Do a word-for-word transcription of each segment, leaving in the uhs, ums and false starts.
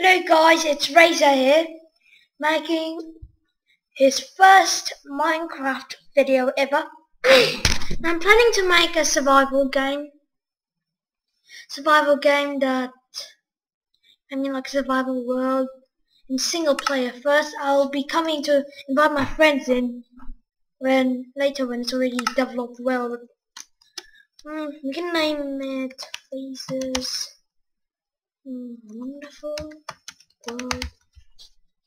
Hello guys, it's Razor here, making his first Minecraft video ever. I'm planning to make a survival game. Survival game that, I mean like survival world, in single player first. I'll be coming to invite my friends in when later when it's already developed well. Mm, we can name it Razor's Wonderful World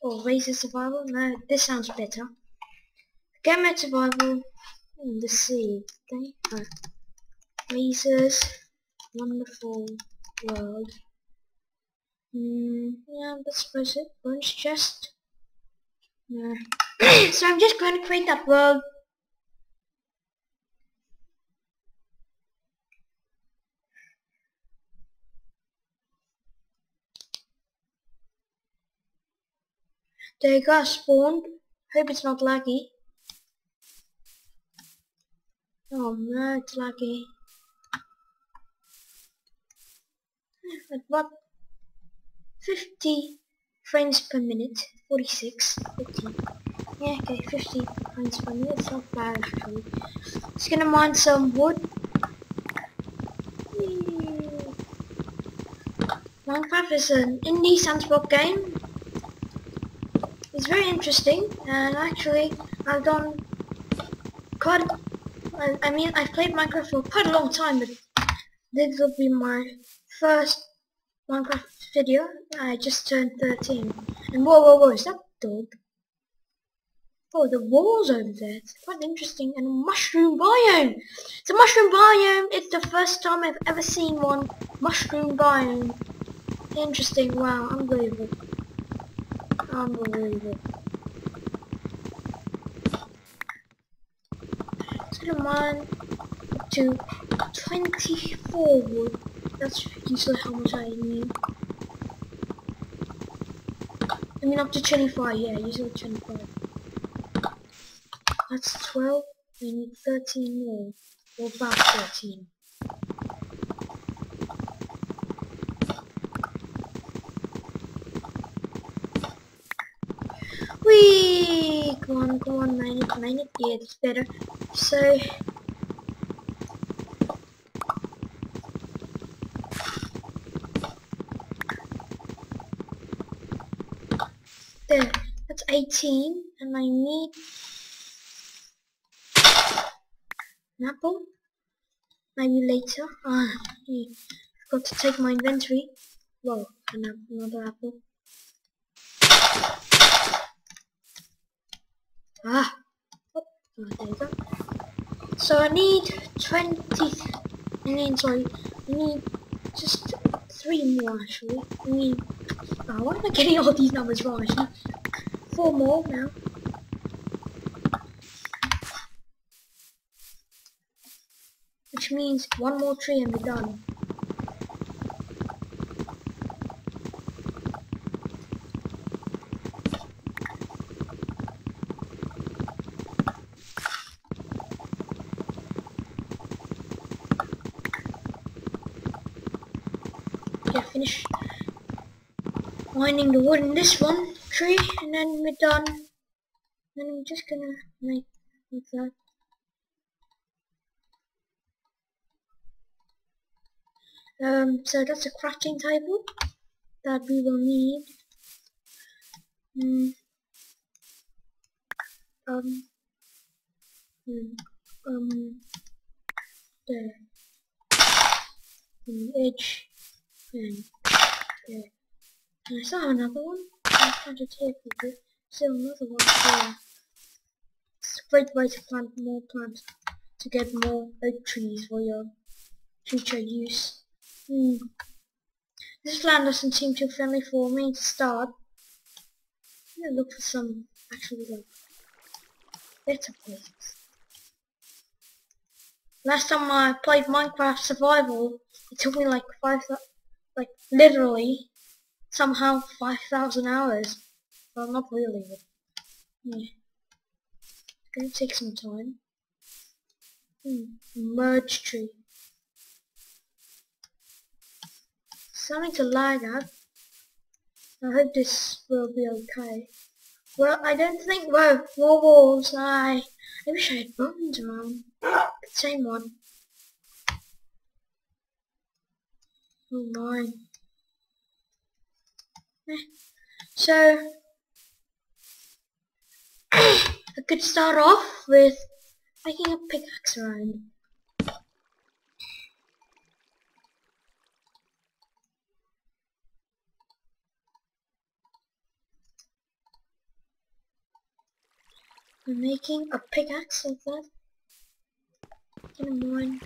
or Razor Survival. No, this sounds better. Gamma Survival in the sea thing. Oh. Razor's Wonderful World. Mm, yeah, that's supposed to bunch chest. No. So I'm just going to create that world. There you go, spawned. Hope it's not laggy. Oh no, it's laggy. But what? fifty frames per minute. forty-six. fifty. Yeah, okay, fifty frames per minute. It's not bad actually. Just gonna mine some wood. Minecraft is an indie sandbox game. It's very interesting, and actually I've done quite, I, I mean I've played Minecraft for quite a long time, but this will be my first Minecraft video. I just turned thirteen, and whoa whoa whoa, is that dog? Oh, the wall's over there, it's quite interesting, and a mushroom biome! It's a mushroom biome, it's the first time I've ever seen one mushroom biome. Interesting, wow, unbelievable. Unbelievable. Let's get a mine to twenty-four wood. That's usually how much I need. I mean up to twenty-five, yeah, usually twenty-five. That's twelve. We need thirteen more. Or about thirteen. Whee! Come on, come on, mine it, mine it. Yeah, it's better. So, there, that's eighteen, and I need an apple, maybe later. Ah, yeah. I've got to take my inventory. Whoa, another apple. Ah, oh, there you go. So I need twenty, I mean sorry, I need just three more actually. I need, oh, why am I getting all these numbers wrong actually? Four more now. Which means one more tree and we're done. Finish mining the wood in this one tree, and then we're done. Then I'm just gonna make that. Um, so that's a crafting table that we will need. Mm. Um. Mm. Um. There. On the edge. And there. And I saw another one. I tried to take it. Still another one there. It's a great way to plant more plants to get more oak trees for your future use. Mm. This land doesn't seem too friendly for me to start. I'm gonna look for some actually like better places. Last time I played Minecraft Survival, it took me like five thousand. Like, literally, somehow five thousand hours. Well, not really, but yeah. It's gonna take some time. Hmm. Merge tree. Something to lag at. I hope this will be okay. Well, I don't think, whoa, more walls, I, I wish I had buttons on. Same one. Oh my. Eh. So, I could start off with making a pickaxe around. I'm making a pickaxe like that. Gonna mine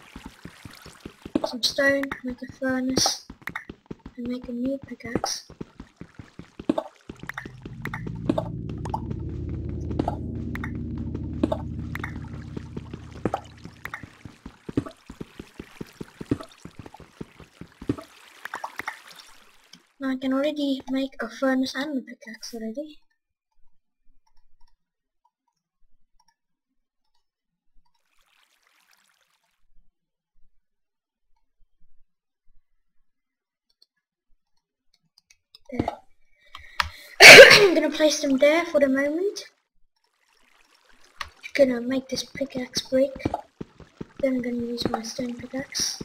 some stone, make a furnace, and make a new pickaxe. Now I can already make a furnace and a pickaxe already. There. I'm gonna place them there for the moment. I'm gonna make this pickaxe break. Then I'm gonna use my stone pickaxe.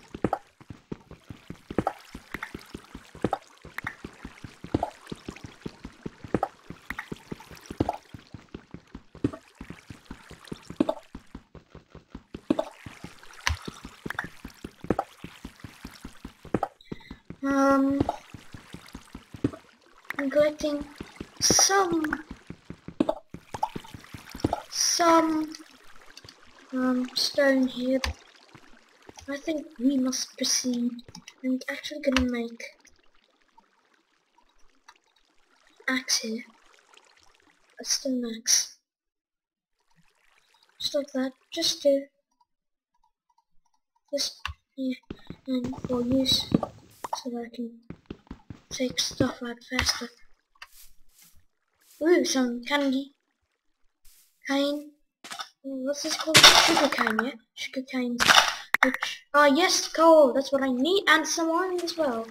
Um. I'm collecting some some um, stone here. I think we must proceed. I'm actually gonna make an axe here, a stone axe, just like that, just to just yeah, and for use so that I can take stuff out faster. Ooh, some candy. Cane. Ooh, what's this called? Sugar cane, yeah? Sugar canes. Which, oh yes, coal. That's what I need. And some iron as well.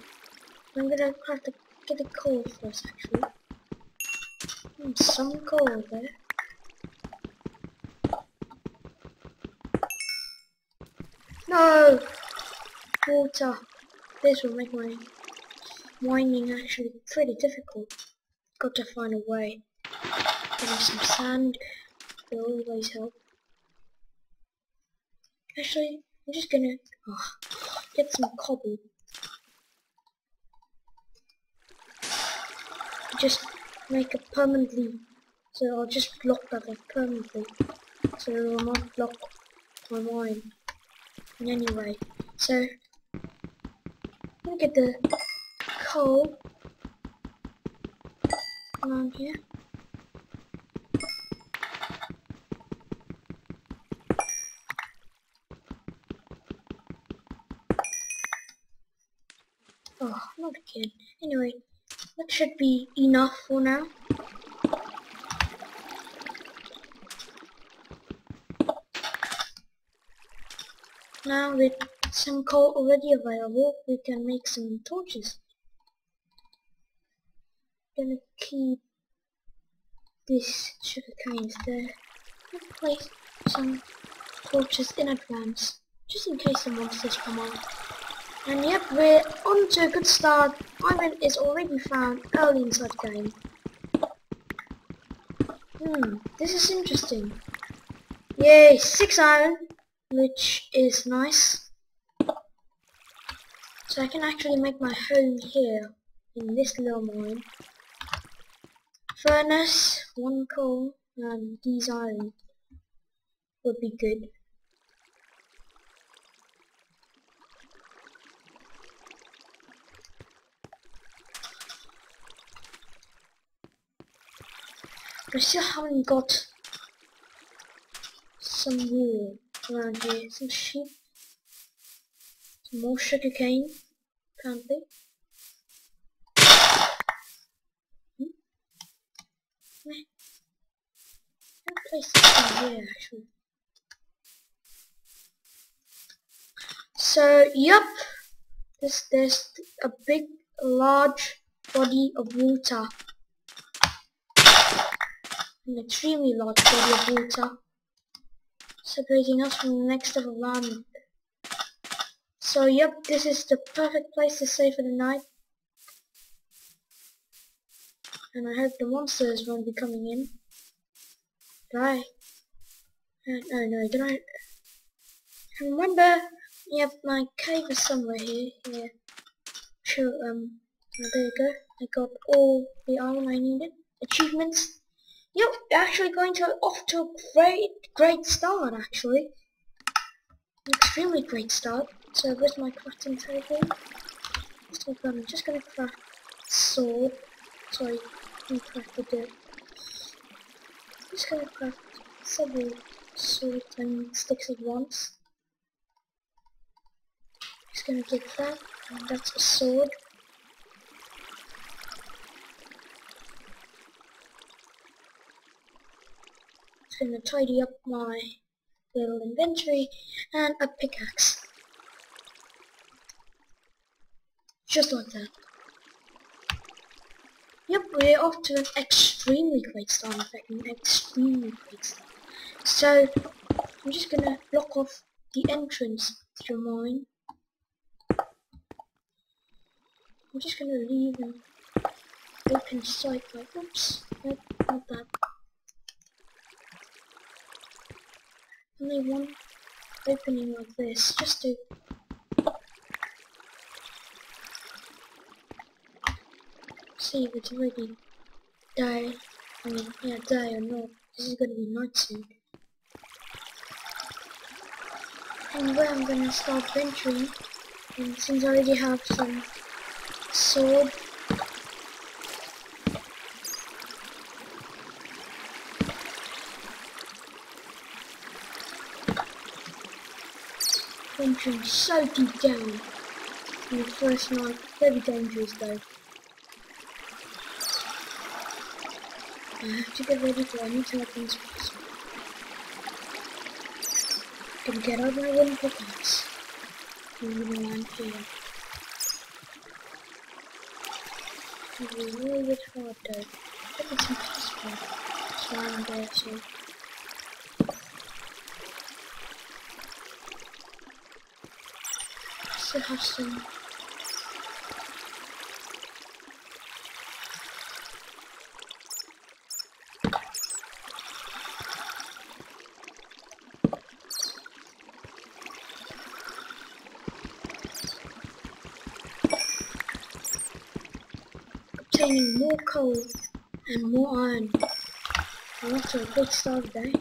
I'm gonna have to get a coal first, actually. And some coal there. No! Water. This will make my mining actually pretty difficult. Got to find a way. Getting some sand will always help. Actually, I'm just gonna oh, get some cobble. Just make it permanently. So I'll just block that up permanently. So it will not block my mine in any way. So I'm gonna get the coal around here. Oh, not again. Anyway, that should be enough for now. Now with some coal already available, we can make some torches. Gonna keep this sugar canes there. I'll place some torches in advance, just in case the monsters come on. And yep, we're on to a good start. Iron is already found early inside the game. Hmm, this is interesting. Yay, six iron, which is nice. So I can actually make my home here in this little mine. Furnace, one coal, and these iron would be good. But I still haven't got some wool around here, some sheep, some more sugar cane, apparently. I'll place this in here actually. So, yep, this there's a big, large body of water. An extremely large body of water, separating us from the next level land. So yep, this is the perfect place to stay for the night. And I hope the monsters won't be coming in. Bye. Uh, oh no, did I... I remember, yep, my cave is somewhere here, yeah. Sure, um, there you go. I got all the iron I needed. Achievements. Yep, actually going to off to a great, great start, actually. An extremely great start. So where's my crafting table? So I'm just gonna craft sword. Sorry, I crafted it. I'm just gonna craft several swords and sticks at once. Just gonna get that, and that's a sword. Just gonna tidy up my little inventory, and a pickaxe. Just like that. Yep, we're off to an extremely great start, in fact, an extremely great start. So, I'm just gonna block off the entrance to the mine. I'm just gonna leave an open site, like, oops, nope, not that. Only one opening like this, just to... see if it's already day. I mean, yeah, day or not. This is gonna be night soon. And where I'm gonna start venturing, and since I already have some sword, venturing so deep down in the first night, very dangerous though. I have to get ready for any type of things possible. I'm gonna get out my wooden pickaxe. I'm gonna land here. It's gonna be a little bit hard though. But it's impossible. That's why I'm there too. I still have some... more coal and more iron. I'm off to a good start today. In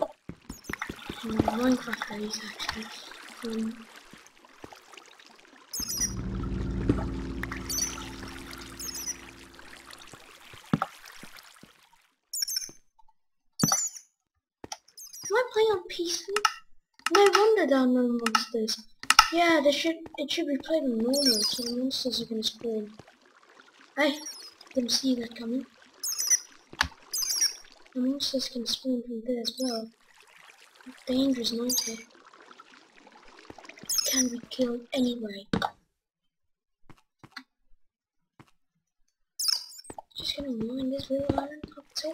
Minecraft days, actually. Um, am I playing on P C? No wonder there are no monsters. Yeah, they should. It should be played on normal, so the monsters are gonna spawn. Hey. Didn't see that coming. The monsters can spawn from there as well. Dangerous nightmare. It can be killed anyway. Just gonna mine this little iron up top.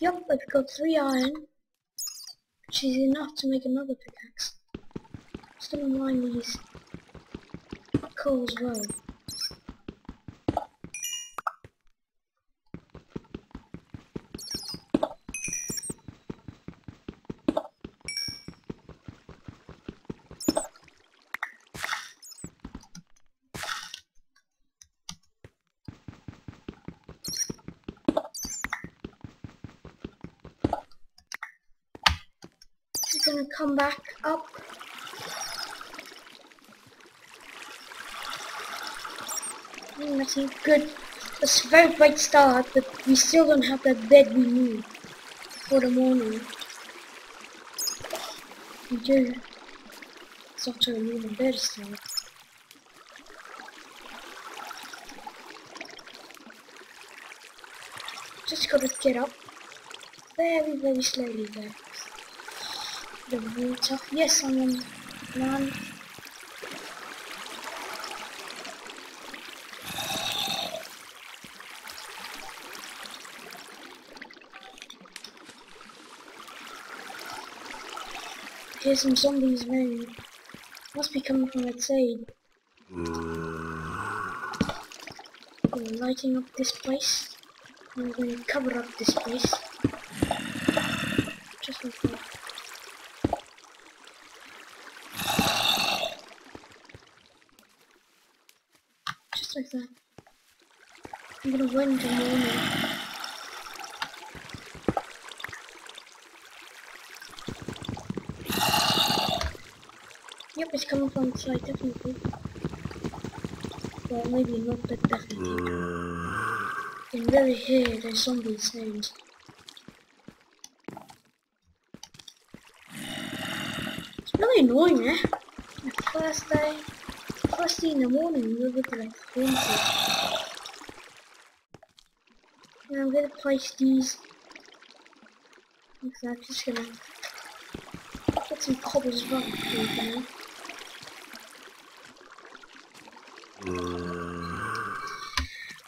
Yup, I've got three iron, which is enough to make another pickaxe. Just gonna mine these coal as well. Gonna come back up. Mm, that's a good, that's a very great start, but we still don't have that bed we need for the morning. We do. It's not to leave a bed start. Just gotta get up very, very slowly there. The water. Yes, I'm on land. hear some zombies moan. Must be coming from outside. We're lighting up this place. I'm going to cover up this place. Just like that. Just like that. I'm going to win the morning. Yep, it's coming from the side, definitely. Well, maybe not, but definitely. You can really hear the zombie sounds. It's really annoying, eh? The first day, first thing in the morning, we'll get to like twenty. And I'm gonna place these. I'm just gonna get some cobbles right here.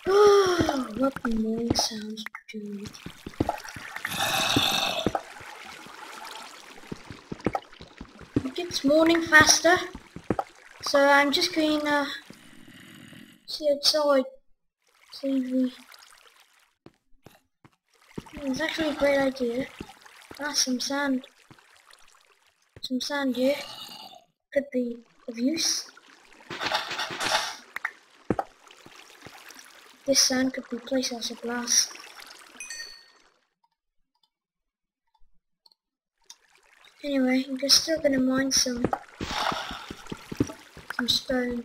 Oh, what the morning sounds do. It gets morning faster, so I'm just gonna see outside. See the. It's actually a great idea. That's some sand. Some sand here could be of use. This sand could be placed as a glass. Anyway, I'm just still gonna mine some some stone.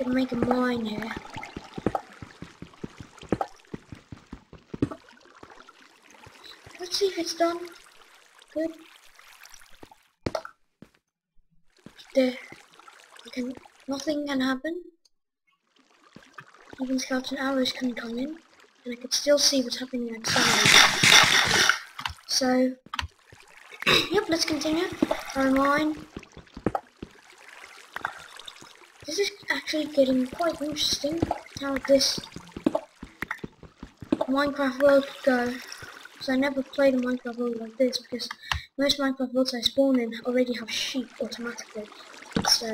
Gonna make a mine here. Let's see if it's done. Good. There. Can, nothing can happen. Even skeleton arrows can come in, and I can still see what's happening outside. So, yep, let's continue. Our mine. This is actually getting quite interesting. How this Minecraft world could go. So I never played a Minecraft world like this because most Minecraft worlds I spawn in already have sheep automatically. So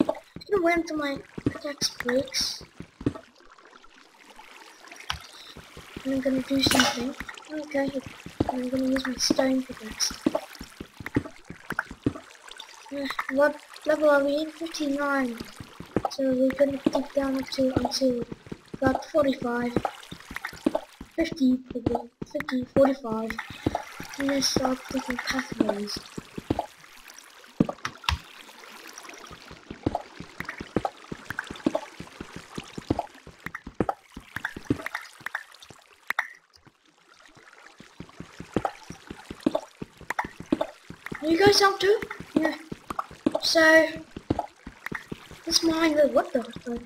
I'm gonna wait until my pickaxe breaks. And I'm gonna do something. Okay, I'm gonna use my stone pickaxe. Uh, what level are we in? fifty-nine. So we're gonna dig down up to until about forty-five. fifty, fifty, forty-five, and then start picking pathways. Are you guys up too? Yeah. So, this mine, what the fuck?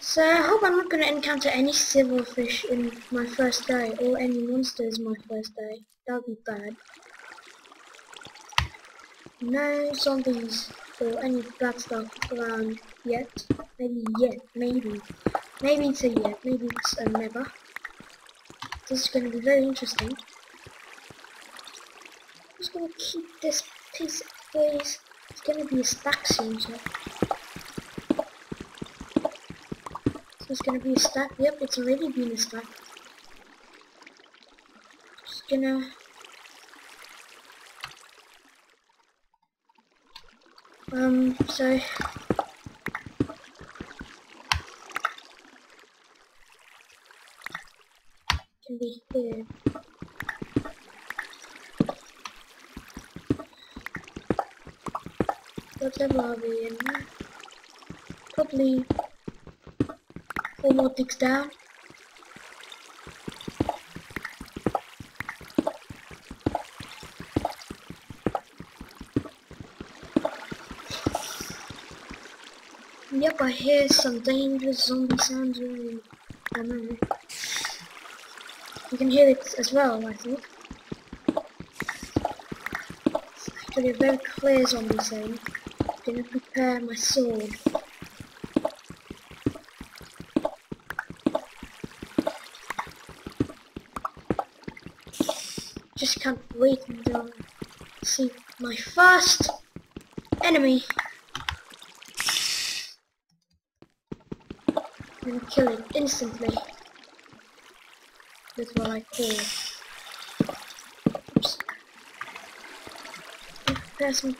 So I hope I'm not going to encounter any silver fish in my first day, or any monsters my first day. That would be bad. No zombies or any bad stuff around yet. Maybe yet, maybe. Maybe it's a yet, maybe it's a never. This is going to be very interesting. I'm just going to keep this piece of place. It's going to be a stack soon, so. It's gonna be a stack. Yep, it's already been a stack. Just gonna um. So can be here. What level are we in? Probably. Four more digs down. Yep, I hear some dangerous zombie sounds. Really, I don't know. You can hear it as well, I think. It's actually a very clear zombie sound. I'm gonna prepare my sword. just can't wait until I see my first enemy. I'm gonna kill it instantly. That's what I call. Oops. Don't pass me.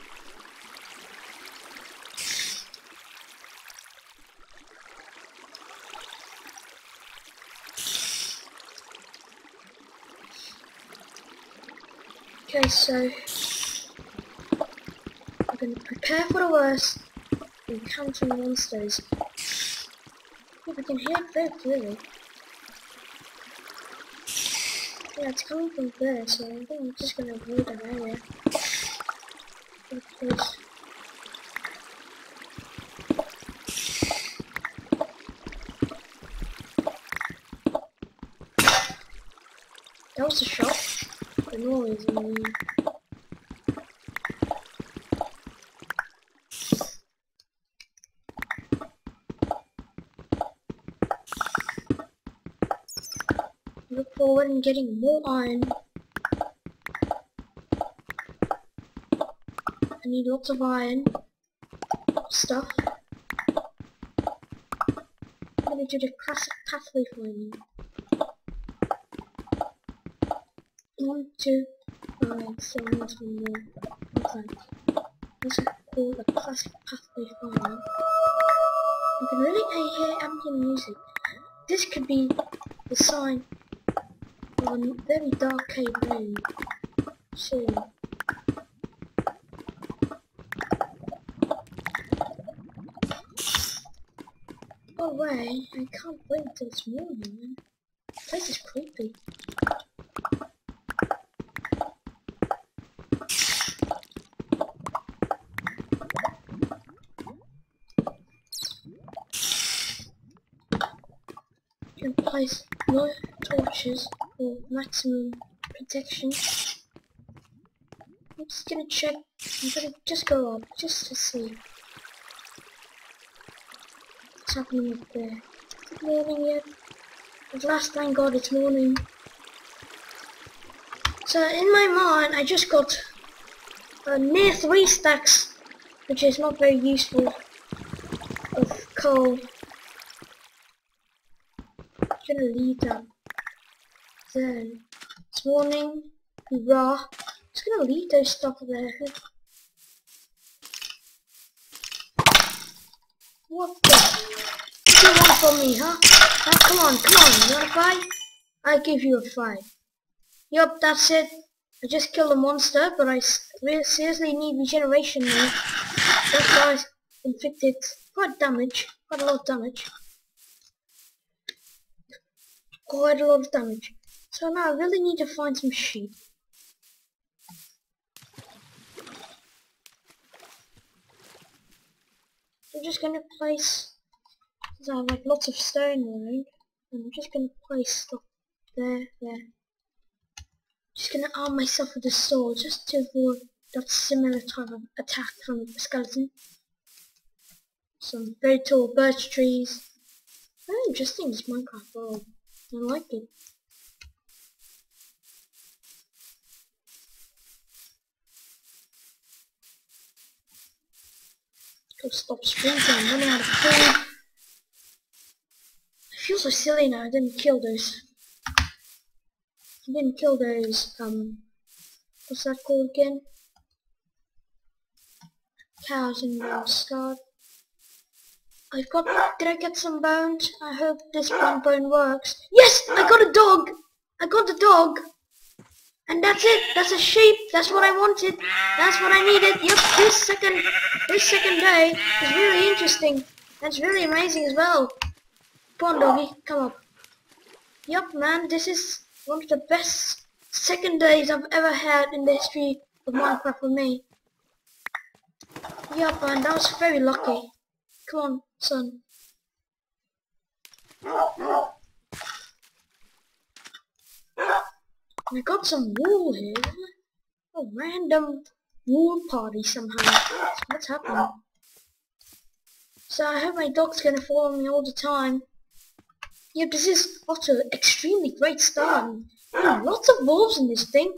Okay, so I'm gonna prepare for the worst and encounter monsters. Oh, we can hear it very clearly. Yeah, it's coming from there, so I think I'm just gonna avoid that area. Because that was a shot. The noise in the... Look forward and getting more iron. I need lots of iron stuff. I'm gonna do the classic pathway for you. One, two, five, seven, eight, nine, ten. This is called a classic pathway farm. You can really hear ambient music. This could be the sign of a very dark cave rain soon. Oh wait, I can't wait until it's morning, man. This is creepy. Place no torches for maximum protection. I'm just gonna check. I'm gonna just go up just to see what's happening up there. Good morning yet. At last, thank God it's morning. So in my mind I just got uh, near three stacks, which is not very useful, of coal. Gonna leave them. Then it's morning. Hurrah! Just gonna leave those stuff there. What the? What do you want from me, huh? Oh, come on, come on. You want a fight? I give you a fight. Yup, that's it. I just killed a monster, but I seriously need regeneration now. Those guys inflicted quite damage, quite a lot of damage. Quite a lot of damage. So now I really need to find some sheep. I'm just gonna place, because I have like lots of stone around, and I'm just gonna place stuff there, there. Just gonna arm myself with a sword just to avoid that similar type of attack from the skeleton. Some very tall birch trees. Very interesting, this Minecraft world. I like it. Go stop sprinting, I'm running out of food. I feel so silly now, I didn't kill those. I didn't kill those, um, what's that called again? Cows and wild scarred. I've got, did I get some bones? I hope this one bone works. Yes! I got a dog! I got a dog! And that's it! That's a sheep! That's what I wanted! That's what I needed! Yep, this second, this second day is really interesting. That's really amazing as well. Come on, doggy, come up. Yep, man, this is one of the best second days I've ever had in the history of Minecraft for me. Yep, man, that was very lucky. Come on, son. I got some wool here. A random wool party somehow. What's happening? So I hope my dog's gonna follow me all the time. Yeah, this is off to an extremely great start. Lots of wolves in this thing.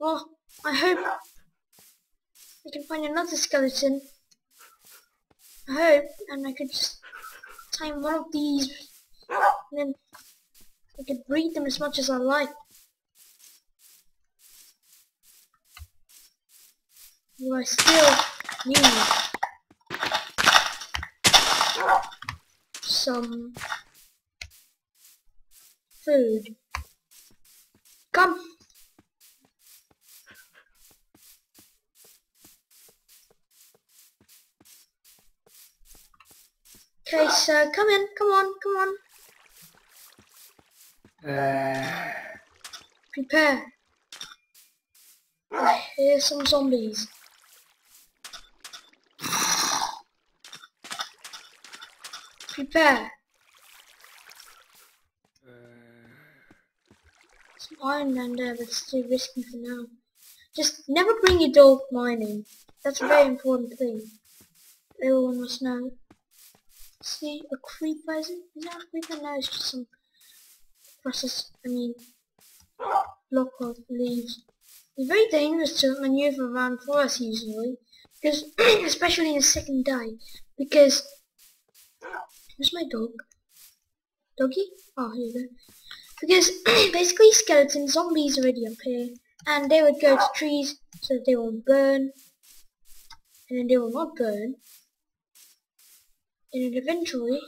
Well, I hope I can find another skeleton. I hope, and I could just time one of these, and then I could breed them as much as I like. You are still need some food. Come. Okay, so come in, come on, come on. Uh. Prepare. Here's some zombies. Prepare. Uh, Some iron down there, but it's too risky for now. Just never bring your dog mining. That's a very important thing. Everyone must know. See, a creeper, is it? Is that a creeper? No, it's just some process, I mean, block of leaves. It's very dangerous to maneuver around forests usually, because, especially in the second day, because where's my dog? Doggy? Oh, here you go. Because basically skeleton zombies are already up here, and they would go to trees so that they won't burn, and then they will not burn, and then eventually,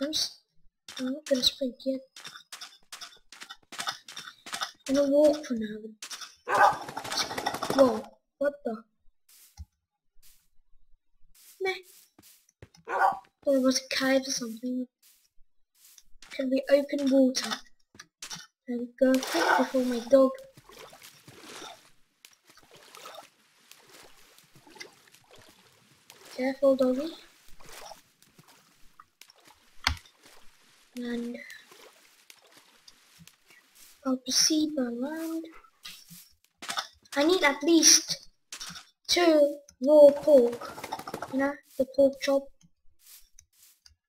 I'm, I'm not going to sprint yet. I'm going to walk for now. Whoa, what the? Meh. There was a cave or something. Can be open water. There we go, quick before my dog. Careful, doggy. And I'll proceed around. I need at least two raw pork. You know, the pork chop.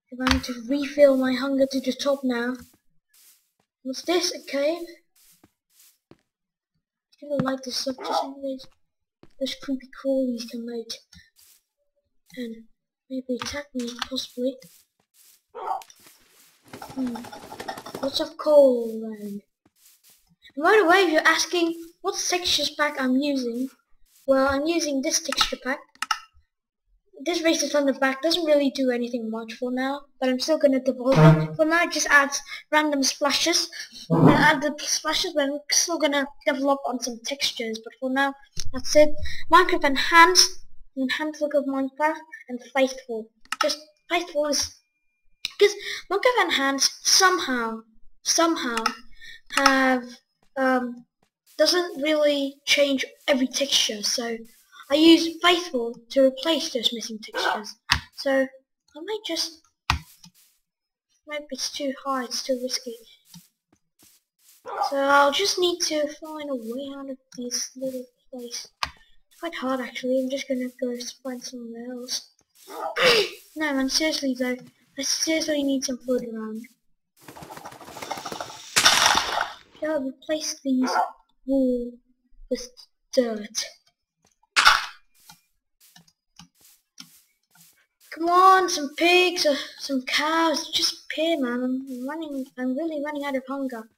If I need to refill my hunger to the top now. What's this? A cave? I don't like this stuff just in case those creepy crawlies come out and maybe attack me, possibly. Hmm. Lots of coal around. And right away, if you're asking what texture pack I'm using, well, I'm using this texture pack. This RazorThunder pack doesn't really do anything much for now, but I'm still going to develop it. For now, it just adds random splashes. And add the splashes, but I'm still going to develop on some textures. But for now, that's it. Minecraft Enhanced, Enhanced Look of Minecraft, and Faithful. Just Faithful is because Minecraft Enhanced somehow, somehow have um doesn't really change every texture, so. I use Faithful to replace those missing textures. So I might just maybe it's too high, it's too risky. So I'll just need to find a way out of this little place. It's quite hard actually, I'm just gonna go find somewhere else. No man, seriously though, I seriously need some food around. Okay, I'll replace these walls with dirt. Come on, some pigs or some cows, just appear, man. I'm running, I'm really running out of hunger.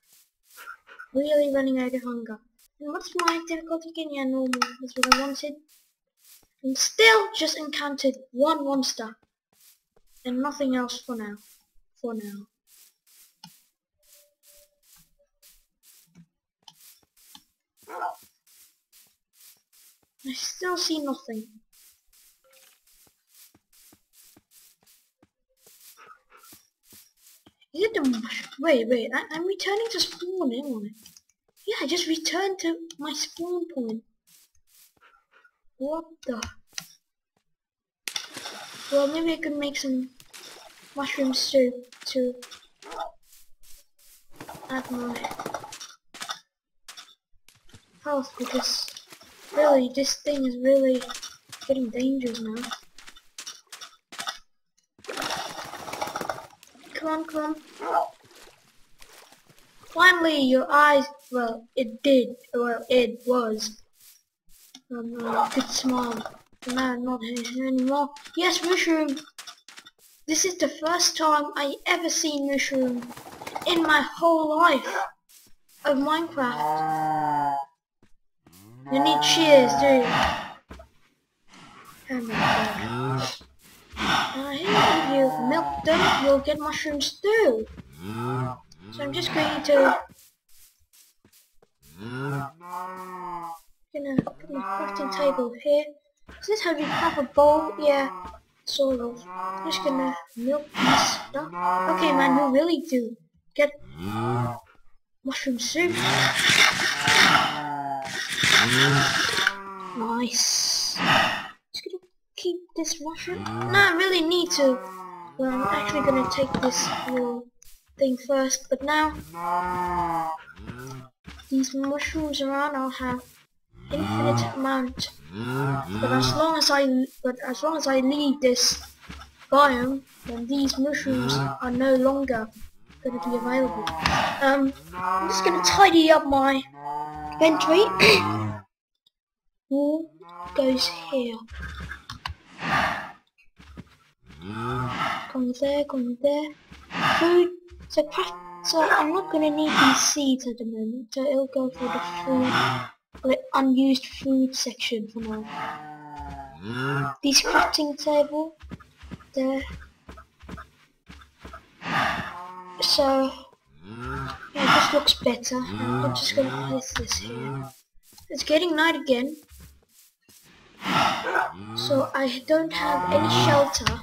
Really running out of hunger. And what's my difficulty again? Yeah, normal. That's what I wanted. And still just encountered one monster. And nothing else for now. For now. I still see nothing. Is it the wait, wait, I, I'm returning to spawn, am I? Yeah, I just returned to my spawn point. What the? Well, maybe I could make some mushroom soup to add my health, because really, this thing is really getting dangerous now. Come on, come on. Finally, your eyes, well, it did, well, it was, um, a bit small, man, not here anymore. Yes, mushroom, this is the first time I ever seen mushroom in my whole life of Minecraft. You need shears, do you? Oh my god. Now here, if you milk them, you'll get mushrooms too. So I'm just going to... gonna put my crafting table here. Is this how you craft a bowl? Yeah, sort of. I'm just gonna milk this stuff. Okay man, you really do get mushroom soup. Nice. Just gonna keep this mushroom. No, I really need to. Well, I'm actually gonna take this little thing first, but now these mushrooms around, I'll have infinite amount. But as long as I, but as long as I leave this biome, then these mushrooms are no longer going to be available. Um, I'm just going to tidy up my inventory. Wall goes here. Come there, come there. Food. So, so I'm not going to need these seeds at the moment, so it'll go for the food. Like unused food section for now. These crafting table there. So yeah, this looks better. I'm just gonna place this here. It's getting night again, so I don't have any shelter.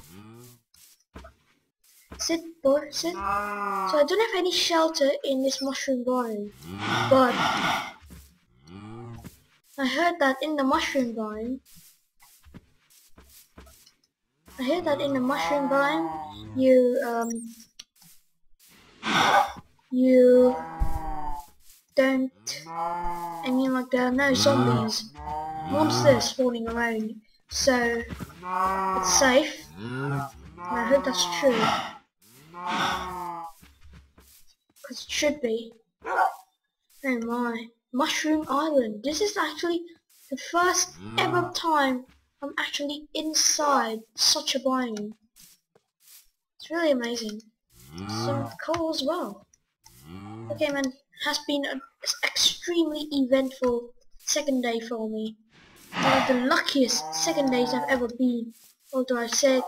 Sit, boy, sit. So I don't have any shelter in this mushroom biome, but I heard that in the mushroom biome. I heard that in the mushroom biome, you um, you don't, I mean, like there are no zombies, monsters spawning around, so it's safe. And I heard that's true, because it should be. Oh my. Mushroom Island. This is actually the first ever time I'm actually inside such a biome. It's really amazing. Some coal as well. Okay man, it has been an extremely eventful second day for me. One of the luckiest second days I've ever been. Although I said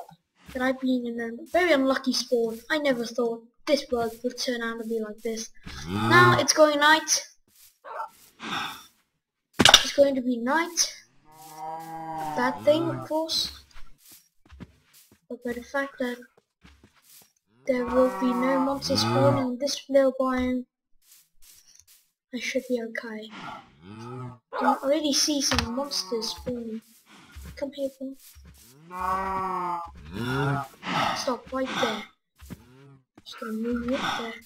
that I've been in a very unlucky spawn. I never thought this world would turn out to be like this. Now it's going night. It's going to be night. Bad thing, of course. But by the fact that there will be no monsters spawning in this little biome, I should be okay. I can already see some monsters spawning. Come here, boy. Stop right there. Just gonna move it there.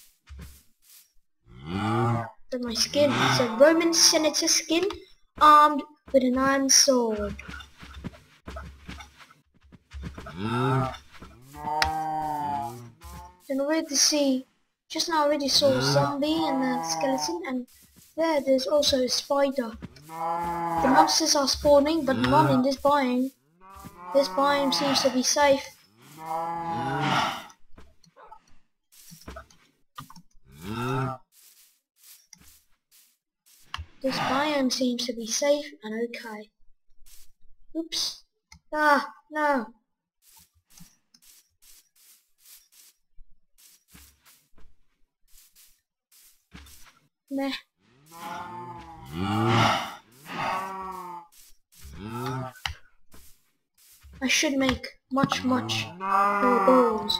That my skin is a Roman senator skin armed with an iron sword. And already see, just now I already saw a zombie and a skeleton, and there there's also a spider. The monsters are spawning, but none in this biome. This biome seems to be safe. This biome seems to be safe and okay. Oops. Ah, no. Meh. I should make much, much more balls.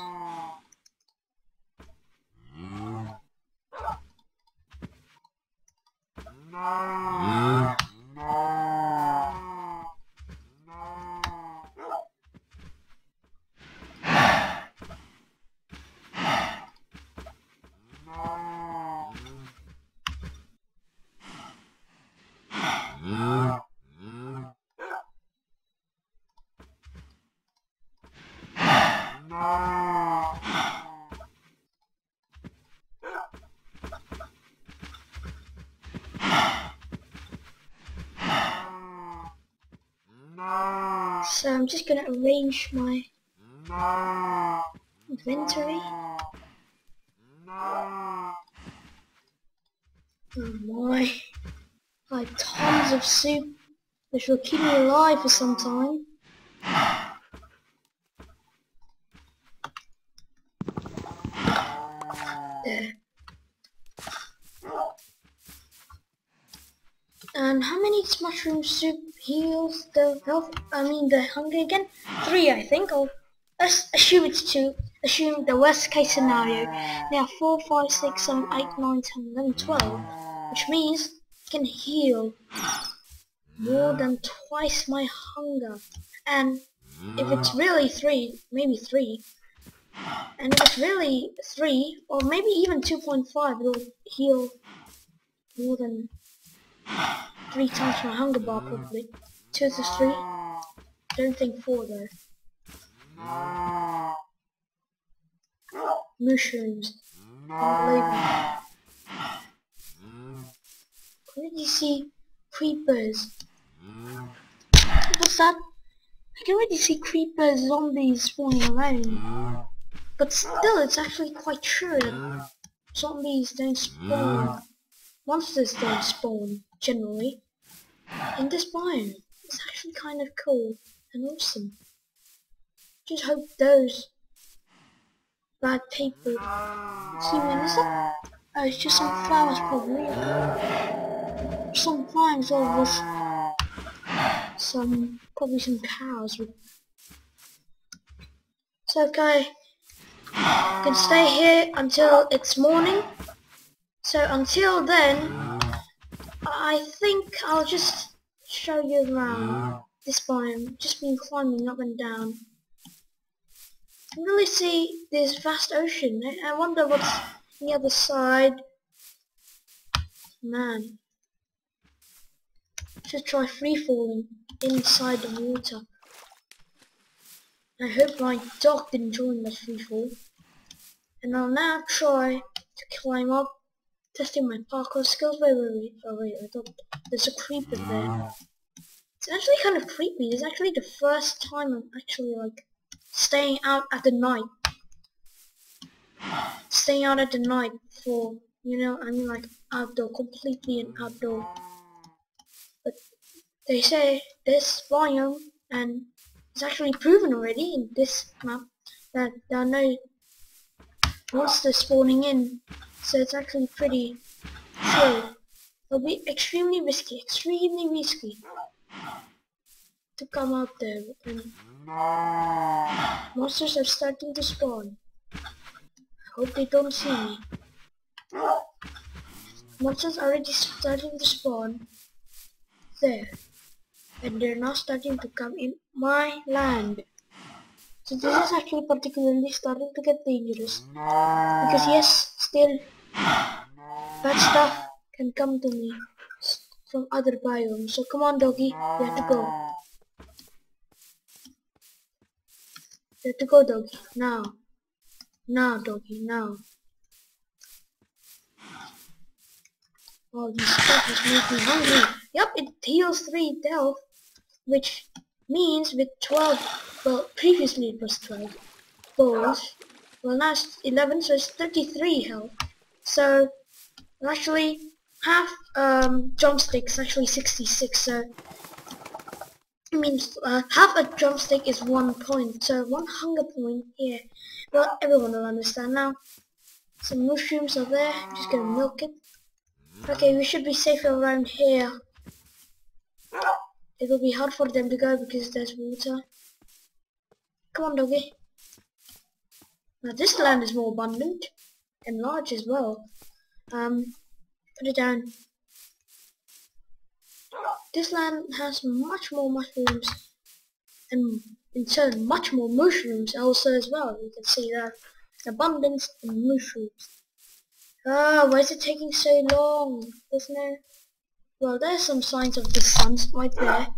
So I'm just going to arrange my inventory. Oh my. I have tons of soup, which will keep me alive for some time. There. And how many mushroom soup heals the health? I mean the hunger again? Three, I think. I'll assume it's two. Assume the worst case scenario. Now four, five, six, seven, eight, nine, ten, eleven, twelve, which means I can heal more than twice my hunger. And if it's really three, maybe three. And if it's really three, or maybe even two point five, it'll heal more than three times my hunger bar, probably. Two is three. Don't think four though. Mushrooms. Unbelievable. Where did you see creepers? What's that? I can already see creepers, zombies spawning around. But still, it's actually quite true that zombies don't spawn. Monsters don't spawn, generally. In this biome, it's actually kind of cool and awesome. Just hope those bad people... Human, is that? Oh, it's just some flowers probably. Some flowers all this. Some, probably some cows. It's okay. I can stay here until it's morning. So until then, I think I'll just show you around this biome. Just been climbing up and down. I can really see this vast ocean. I wonder what's on the other side. Man. Should try free falling inside the water. I hope my dog didn't join the free fall. And I'll now try to climb up, testing my parkour skills. Wait, wait, wait, oh wait, I thought there's a creeper there. It's actually kind of creepy. It's actually the first time I'm actually like staying out at the night. Staying out at the night for, you know, I mean like outdoor, completely an outdoor. But they say this biome, and it's actually proven already in this map, that there are no monsters spawning in. So it's actually pretty chill. It'll be extremely risky, extremely risky to come out there. And monsters are starting to spawn. Hope they don't see me. Monsters are already starting to spawn there, and they're now starting to come in my land. So this is actually particularly starting to get dangerous, because yes, still bad stuff can come to me from other biomes. So come on, doggy, you have to go. You have to go, doggy, now. Now, doggy, now. Oh, this stuff is making me hungry. Yep, it heals three health, which means with twelve, well, previously it was twelve balls. Well, now it's eleven, so it's thirty-three health. So, actually, half um, drumstick is actually sixty-six, so... I mean, uh, half a drumstick is one point, so one hunger point here. Well, everyone will understand now. Some mushrooms are there. I'm just gonna milk it. Okay, we should be safe around here. It'll be hard for them to go because there's water. Come on, doggy. Now this land is more abundant and large as well. Um, put it down. This land has much more mushrooms, and in turn much more mushrooms also as well. You can see that abundance of mushrooms. Ah, oh, why is it taking so long? There's no... Well, there's some signs of the sun right there.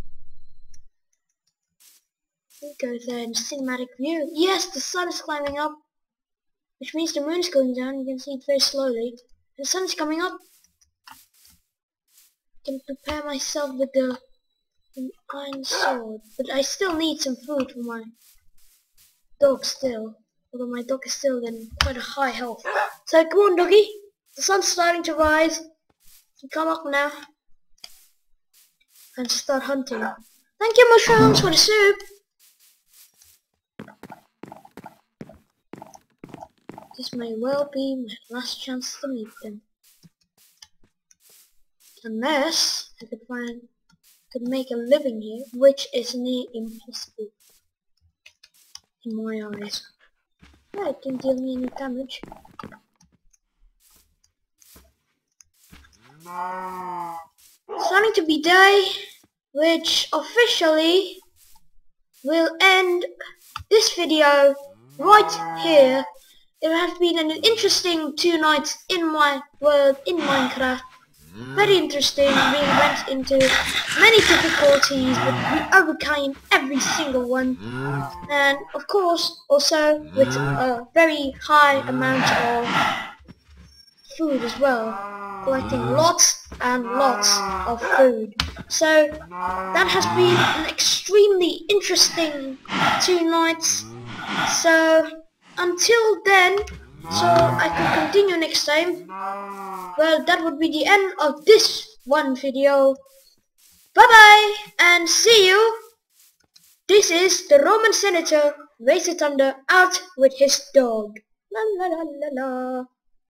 We go there in cinematic view. Yes, the sun is climbing up, which means the moon's going down. You can see it very slowly. The sun's coming up. I can prepare myself with the an iron sword, but I still need some food for my dog still. Although my dog is still in quite a high health. So come on, doggy. The sun's starting to rise. You come up now and start hunting. Thank you, mushrooms, for the soup. This may well be my last chance to meet them. Unless I could find, could make a living here, which is near impossible in my eyes. Yeah, it didn't deal me any damage. No. It's starting to be day, which officially will end this video right here. It has been an interesting two nights in my world in Minecraft. Very interesting. We went into many difficulties, but we overcame every single one, and of course also with a very high amount of food as well, collecting lots and lots of food. So that has been an extremely interesting two nights. So until then, so I can continue next time. Well, that would be the end of this one video. Bye bye and see you. This is the Roman Senator RazorThunder out with his dog. La la la la la.